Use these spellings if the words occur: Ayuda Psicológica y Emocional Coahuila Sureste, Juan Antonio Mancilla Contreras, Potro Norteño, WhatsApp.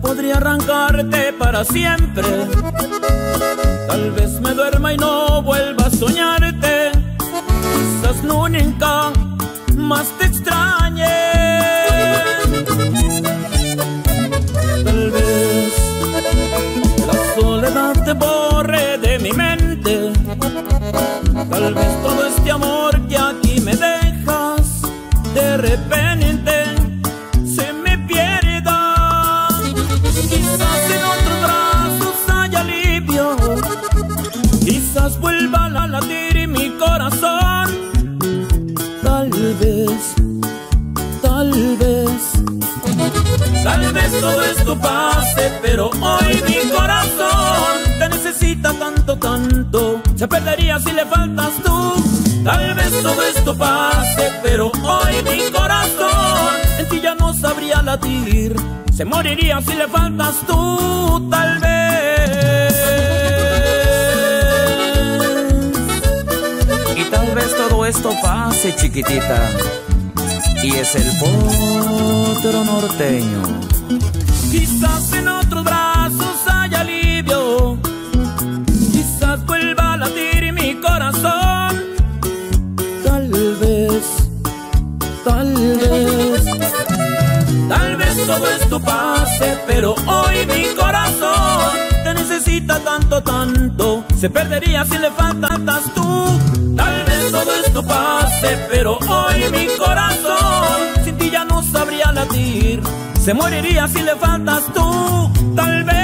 Podría arrancarte para siempre. Tal vez me duerma y no vuelva a soñarte. Quizás nunca más te extrañe. Tal vez la soledad te borre de mi mente. Tal vez todo este amor que aquí me dejas de repente vuelva a latir mi corazón. Tal vez todo esto pase, pero hoy mi corazón te necesita tanto, tanto, se perdería si le faltas tú. Tal vez todo esto pase, pero hoy mi corazón en ti ya no sabría latir, se moriría si le faltas tú. Tal vez todo esto pase, chiquitita, y es el potro norteño. Quizás en otros brazos haya alivio, quizás vuelva a latir mi corazón. Tal vez todo esto pase, pero hoy mi corazón te necesita tanto, tanto, se perdería si le faltas tú. Tal vez todo esto pase, pero hoy mi corazón sin ti ya no sabría latir, se moriría si le faltas tú. Tal vez